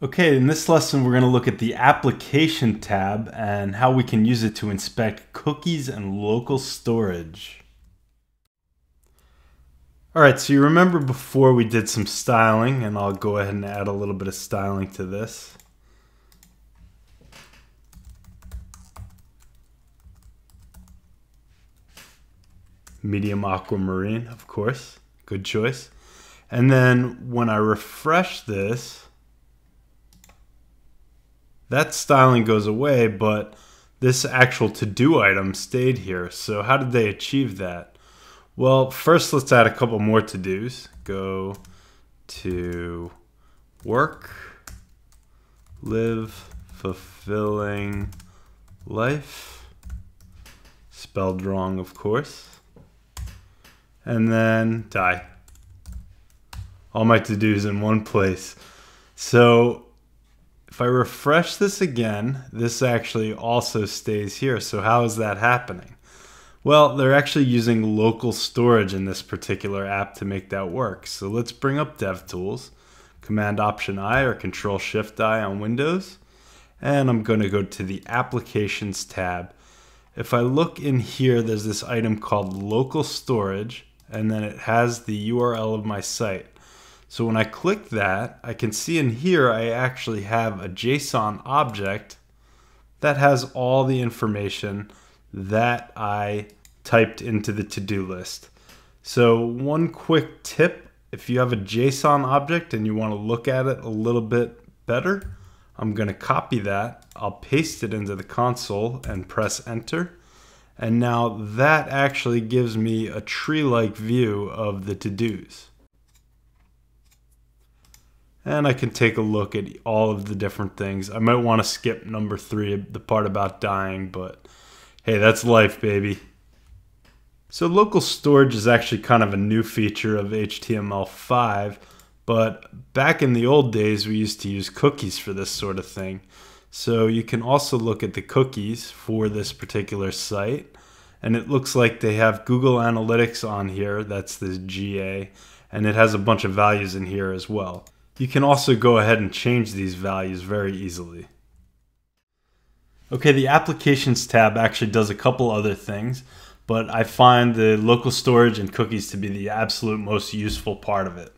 Okay, in this lesson we're going to look at the Application tab and how we can use it to inspect cookies and local storage. Alright, so you remember before we did some styling, and I'll go ahead and add a little bit of styling to this. Medium aquamarine, of course, good choice. And then when I refresh this, that styling goes away, but this actual to-do item stayed here. So how did they achieve that? Well, first let's add a couple more to-dos. Go to work, live, fulfilling life, spelled wrong of course, and then die. All my to-dos in one place. So if I refresh this again, this actually also stays here. So how is that happening? Well, they're actually using local storage in this particular app to make that work. So let's bring up DevTools, Command Option I or Control Shift I on Windows. And I'm going to go to the Applications tab. If I look in here, there's this item called local storage, and then it has the URL of my site. So when I click that, I can see in here I actually have a JSON object that has all the information that I typed into the to-do list. So one quick tip, if you have a JSON object and you want to look at it a little bit better, I'm going to copy that, I'll paste it into the console and press enter. And now that actually gives me a tree-like view of the to-dos. And I can take a look at all of the different things. I might want to skip number 3, the part about dying, but hey, that's life, baby. So local storage is actually kind of a new feature of HTML5, but back in the old days, we used to use cookies for this sort of thing. So you can also look at the cookies for this particular site. And it looks like they have Google Analytics on here. That's this GA. And it has a bunch of values in here as well. You can also go ahead and change these values very easily. Okay, the Applications tab actually does a couple other things, but I find the local storage and cookies to be the absolute most useful part of it.